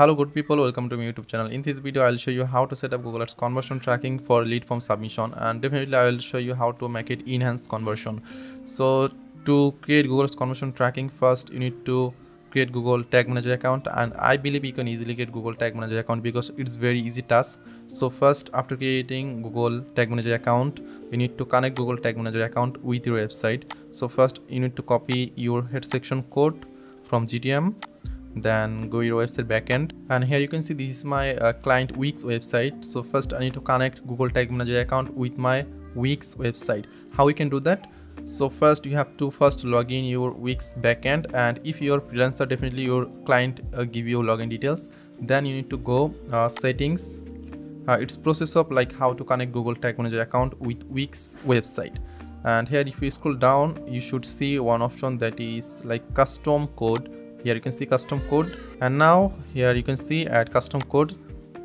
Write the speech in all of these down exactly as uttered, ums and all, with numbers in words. Hello good people, welcome to my YouTube channel. In this video I'll show you how to set up Google Ads conversion tracking for lead form submission, and definitely I will show you how to make it enhance conversion. So to create Google Ads conversion tracking, first you need to create Google Tag Manager account, and I believe you can easily get Google Tag Manager account because it's very easy task. So first, after creating Google Tag Manager account, you need to connect Google Tag Manager account with your website. So first you need to copy your head section code from G T M, then go your website backend, and here you can see this is my uh, client Wix website. So first I need to connect Google Tag Manager account with my Wix website. How we can do that? So first you have to first log in your Wix backend, and if you're freelancer, definitely your client uh, give you login details. Then you need to go uh, settings. Uh, it's process of like how to connect Google Tag Manager account with Wix website. And here if you scroll down, you should see one option that is like custom code. Here you can see custom code, and now here you can see add custom code,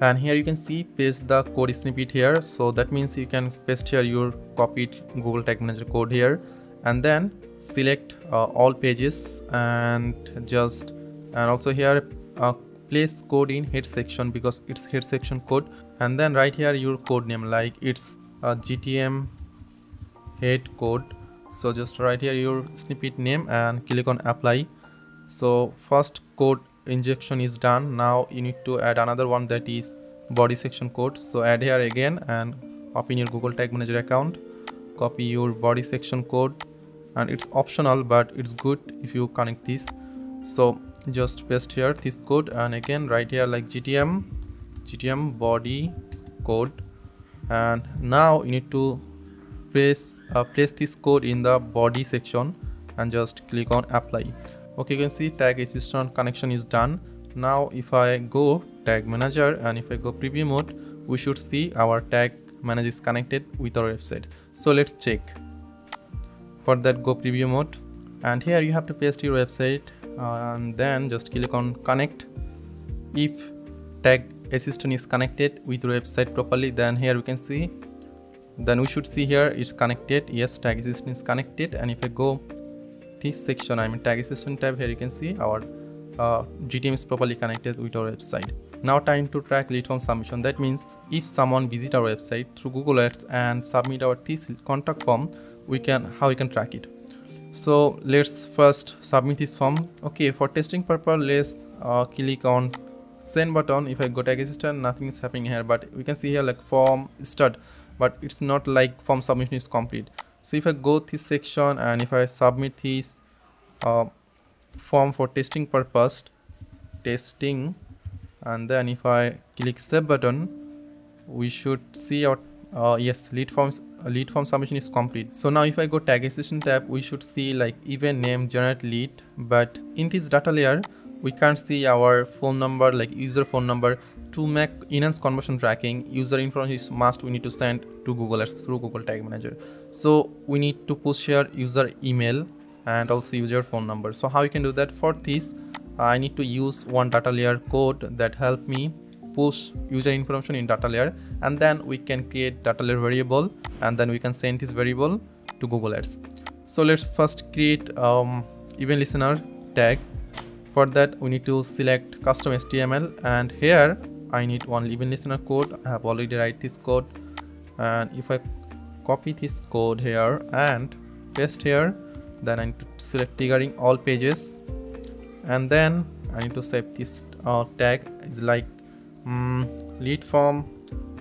and here you can see paste the code snippet here. So that means you can paste here your copied Google Tag Manager code here, and then select uh, all pages and just and also here uh, place code in head section because it's head section code, and then right here your code name, like it's a G T M head code. So just right here your snippet name and click on apply. So first code injection is done. Now you need to add another one, that is body section code. So add here again and open your Google Tag Manager account, copy your body section code, and it's optional but it's good if you connect this. So just paste here this code, and again right here like G T M G T M body code, and now you need to place uh, place this code in the body section and just click on apply. Okay, you can see tag assistant connection is done. Now if I go Tag Manager and if I go preview mode, we should see our Tag Manager is connected with our website. So let's check. For that, go preview mode, and here you have to paste your website, uh, and then just click on connect. If Tag Assistant is connected with your website properly, then here we can see, then we should see here it's connected. Yes, Tag Assistant is connected. And if I go this section, I mean Tag Assistant tab, here you can see our uh, G T M is properly connected with our website. Now time to track lead form submission. That means if someone visit our website through Google Ads and submit our this contact form, we can how we can track it. So let's first submit this form. Okay, for testing purpose, let's uh, click on send button. If I go Tag Assistant, nothing is happening here, but we can see here like form start, but it's not like form submission is complete. So if I go this section and if I submit this uh, form for testing purpose, testing, and then if I click save button, we should see our uh, yes, lead forms uh, lead form submission is complete. So now if I go Tag Assistant tab, we should see like event name, generate lead, but in this data layer we can't see our phone number, like user phone number. To make enhanced conversion tracking, user information is must we need to send to Google Ads through Google Tag Manager. So we need to push here user email and also user phone number. So how you can do that? For this, I need to use one data layer code that help me push user information in data layer, and then we can create data layer variable, and then we can send this variable to Google Ads. So let's first create um, event listener tag. For that, we need to select custom H T M L, and here I need one event listener code. I have already write this code, and if I copy this code here and paste here, then I need to select triggering all pages, and then I need to save this uh, tag is like um, lead form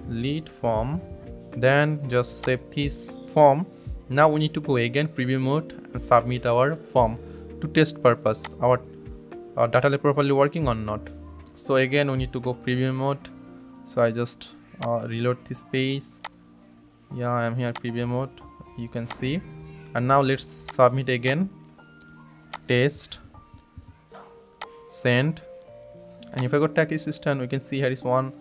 lead form then just save this form. Now we need to go again preview mode and submit our form to test purpose our uh, data layer properly working or not. So again we need to go preview mode. So I just uh, reload this page. Yeah, I am here preview mode, you can see, and now let's submit again, test, send, and if I go Tag Assistant, we can see here is one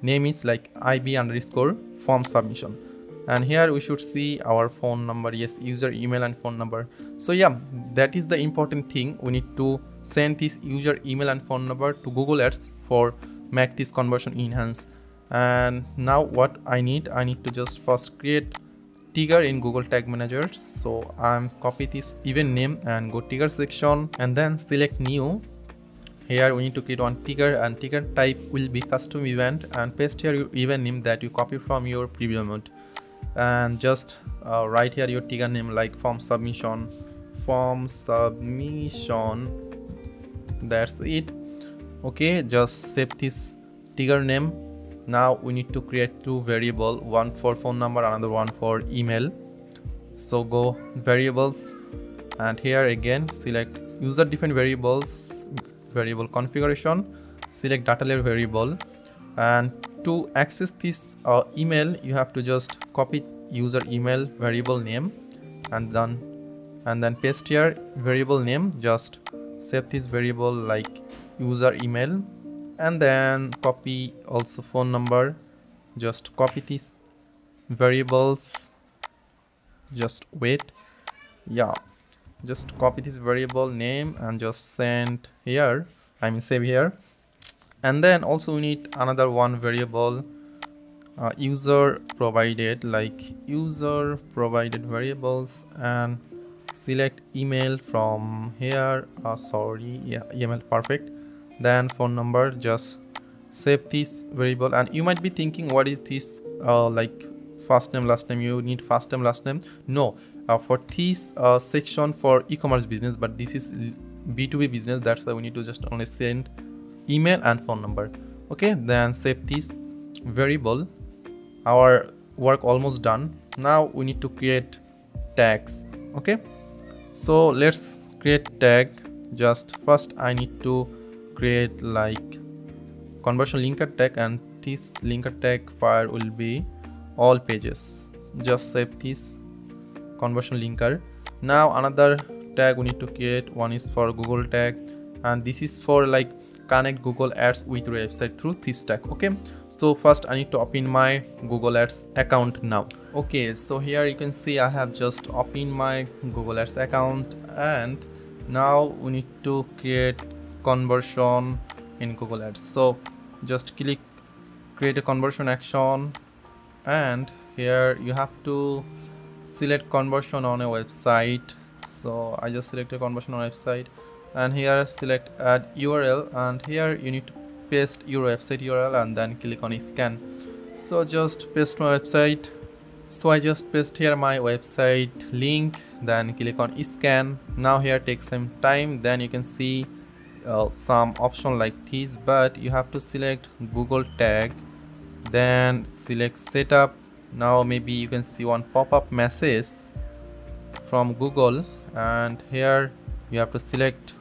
name is like I B underscore form submission, and here we should see our phone number. Yes, user email and phone number. So yeah, that is the important thing. We need to send this user email and phone number to Google Ads for make this conversion enhance. And now what I need, I need to just first create trigger in Google Tag Manager. So I'm copy this event name and go trigger section, and then select new. Here we need to create one trigger, and trigger type will be custom event, and paste here your event name that you copied from your preview mode, and just uh, write here your trigger name like form submission form submission. That's it. Okay, just save this trigger name. Now we need to create two variable, one for phone number, another one for email. So go variables, and here again select user defined variables, variable configuration, select data layer variable, and to access this uh, email you have to just copy user email variable name and then and then paste here variable name. Just save this variable like user email, and then copy also phone number. Just copy these variables, just wait yeah just copy this variable name and just send here, I mean save here. And then also we need another one variable, uh, user provided, like user provided variables, and select email from here. Uh, sorry yeah email, perfect. Then phone number, just save this variable. And you might be thinking, what is this uh, like first name last name? You need first name last name? No, uh, for this uh, section for e-commerce business, but this is B two B business, that's why we need to just only send email and phone number. Okay, then save this variable. Our work almost done. Now we need to create tags. Okay, so let's create tag. Just first I need to create like conversion linker tag, and this linker tag file will be all pages. Just save this conversion linker. Now another tag we need to create, one is for Google tag, and this is for like connect Google Ads with your website through this tag. Okay, so first I need to open my Google Ads account now. Okay, so here you can see I have just opened my Google Ads account, and now we need to create conversion in Google Ads. So just click create a conversion action, and here you have to select conversion on a website. So I just select a conversion on a website, and here select add U R L, and here you need to paste your website U R L and then click on scan. So just paste my website. So I just paste here my website link, then click on scan. Now here takes some time. Then you can see uh, some option like this, but you have to select Google tag, then select setup. Now maybe you can see one pop-up message from Google, and here you have to select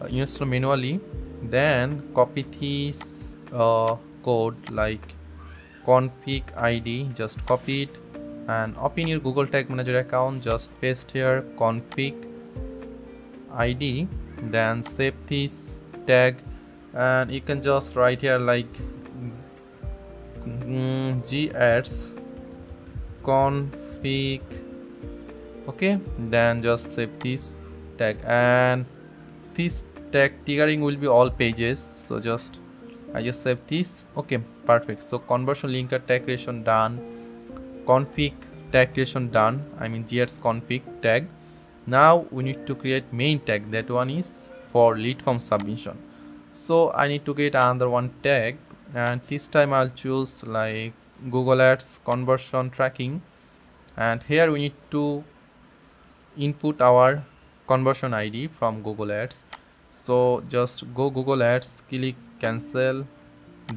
uh, install manually, then copy this uh, code like config I D, just copy it, and open your Google Tag Manager account. Just paste here config I D, then save this tag, and you can just write here like mm, G ads config. Okay, then just save this tag, and this tag triggering will be all pages. So just I just save this. Okay, perfect. So conversion linker tag creation done, config tag creation done, I mean G ads config tag. Now we need to create main tag, that one is for lead form submission. So I need to get another one tag, and this time I'll choose like Google Ads conversion tracking, and here we need to input our conversion I D from Google Ads. So just go Google Ads, click cancel,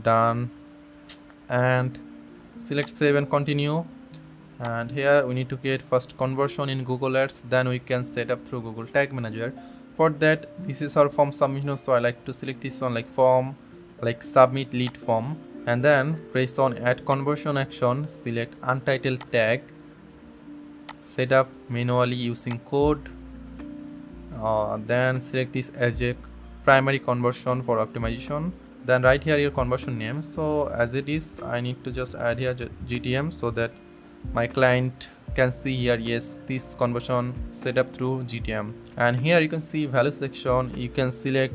done, and select save and continue. And here we need to create first conversion in Google Ads, then we can set up through Google Tag Manager. For that, this is our form submission, so I like to select this one like form, like submit lead form, and then press on add conversion action, select untitled tag, set up manually using code. Uh, then select this A J A X primary conversion for optimization, then write here your conversion name. So as it is, I need to just add here G T M so that my client can see here, yes, this conversion set up through G T M. And here you can see value section, you can select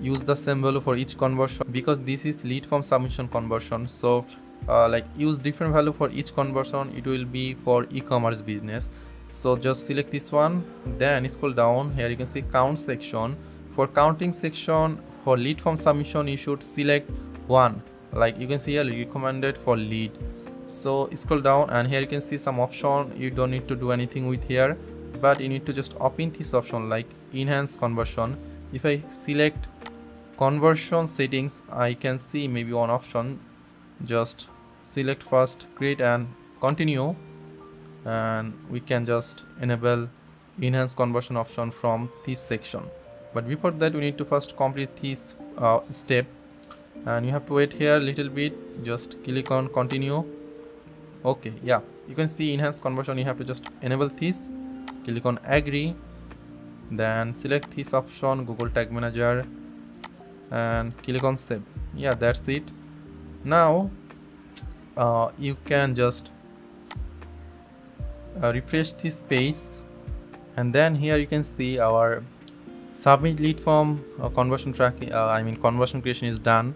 use the same value for each conversion, because this is lead form submission conversion. So uh, like use different value for each conversion, it will be for e-commerce business. So just select this one, then scroll down. Here you can see count section. For counting section, for lead form submission, you should select one. Like you can see here, recommended for lead. So scroll down and here you can see some option. You don't need to do anything with here, but you need to just open this option like enhance conversion. If I select conversion settings, I can see maybe one option. Just select first, create and continue, and we can just enable enhance conversion option from this section. But before that, we need to first complete this uh, step, and you have to wait here a little bit. Just click on continue. Okay, yeah, you can see enhance conversion. You have to just enable this, click on agree, then select this option, Google Tag Manager, and click on save. Yeah, that's it. Now uh, you can just uh, refresh this page, and then here you can see our submit lead form uh, conversion tracking uh, I mean conversion creation is done.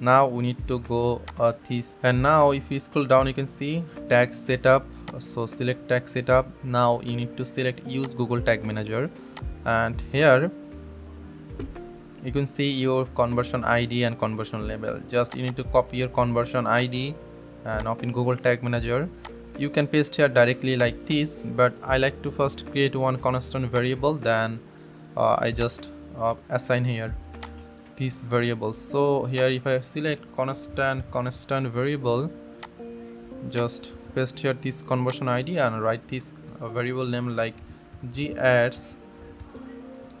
Now we need to go uh, this, and now if you scroll down you can see tag setup. So select tag setup. Now you need to select use Google Tag Manager, and here you can see your conversion I D and conversion label. Just you need to copy your conversion I D and open Google Tag Manager. You can paste here directly like this, but I like to first create one constant variable, then uh, I just uh, assign here this variable. So here if I select constant constant variable, just paste here this conversion I D and write this uh, variable name like G ads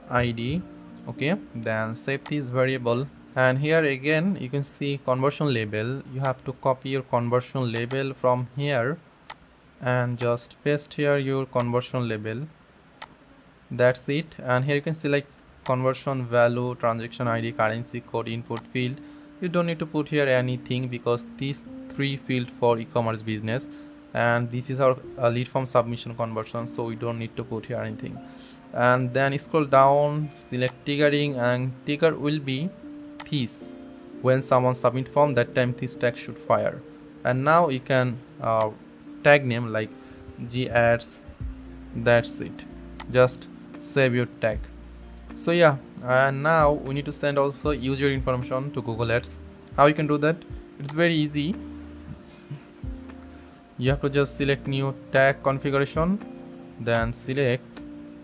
I D. Okay, then save this variable, and here again you can see conversion label. You have to copy your conversion label from here and just paste here your conversion label. That's it. And here you can select conversion value, transaction I D, currency code, input field. You don't need to put here anything because these three field for e-commerce business, and this is our uh, lead form submission conversion, so we don't need to put here anything. And then scroll down, select triggering, and trigger will be this. When someone submit form, that time this tag should fire. And now you can uh, tag name like G ads. That's it. Just save your tag. So yeah, and now we need to send also user information to Google Ads. How you can do that? It's very easy. You have to just select new tag configuration, then select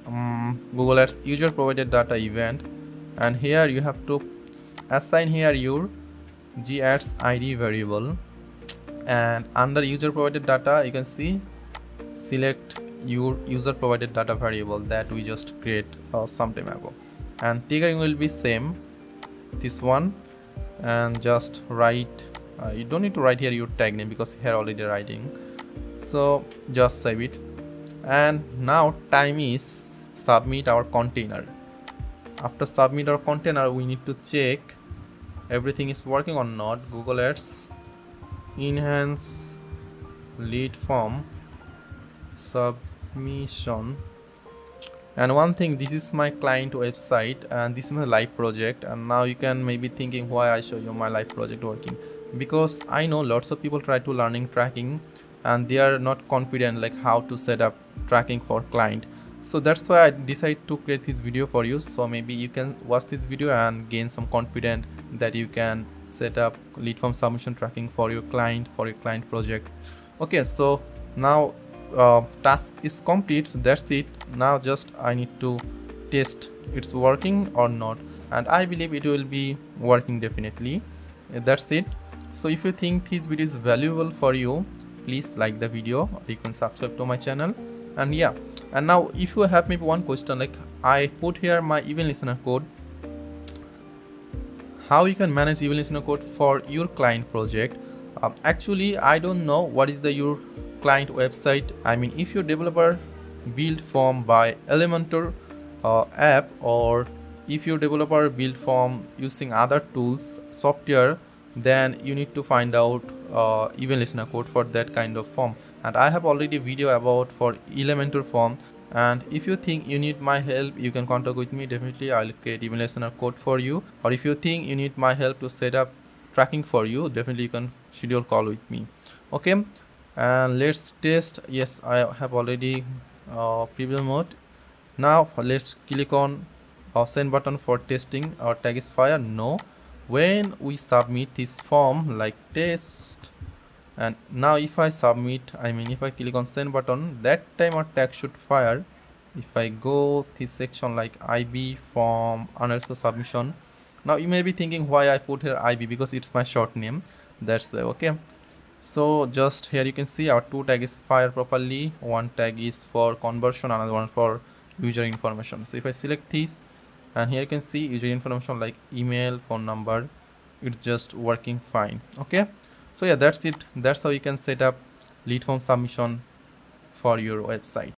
um, Google Ads user provided data event, and here you have to assign here your G ads I D variable, and under user provided data you can see select your user provided data variable that we just create uh, some time ago, and triggering will be same this one, and just write uh, you don't need to write here your tag name because here already writing, so just save it. And now time is submit our container. After submit our container, we need to check everything is working or not. Google Ads enhance lead form submission, and one thing, this is my client website and this is my live project. And now you can maybe thinking why I show you my live project working, because I know lots of people try to learning tracking and they are not confident like how to set up tracking for client. So that's why I decided to create this video for you, so maybe you can watch this video and gain some confidence that you can set up lead form submission tracking for your client, for your client project. Okay, so now Uh, task is complete. So that's it. Now just I need to test it's working or not, and I believe it will be working definitely. That's it. So if you think this video is valuable for you, please like the video, you can subscribe to my channel, and yeah. And now if you have maybe one question, like I put here my event listener code, how you can manage event listener code for your client project. Um, actually I don't know what is the your client website. I mean, if your developer build form by Elementor uh, app, or if your developer build form using other tools software, then you need to find out uh, event listener code for that kind of form, and I have already video about for Elementor form. And if you think you need my help, you can contact with me. Definitely I'll create event listener code for you. Or if you think you need my help to set up tracking for you, definitely you can schedule call with me. Okay, and let's test. Yes, I have already uh, preview mode. Now let's click on or send button for testing or tag is fire? No. When we submit this form like test, and now if I submit, I mean if I click on send button, that time our tag should fire. If I go this section like I B form underscore submission. Now you may be thinking why I put here I B, because it's my short name, that's the okay. So just here you can see our two tag is fire properly. One tag is for conversion, another one for user information. So if I select this, and here you can see user information like email, phone number, it's just working fine. Okay, so yeah, that's it. That's how you can set up lead form submission for your website.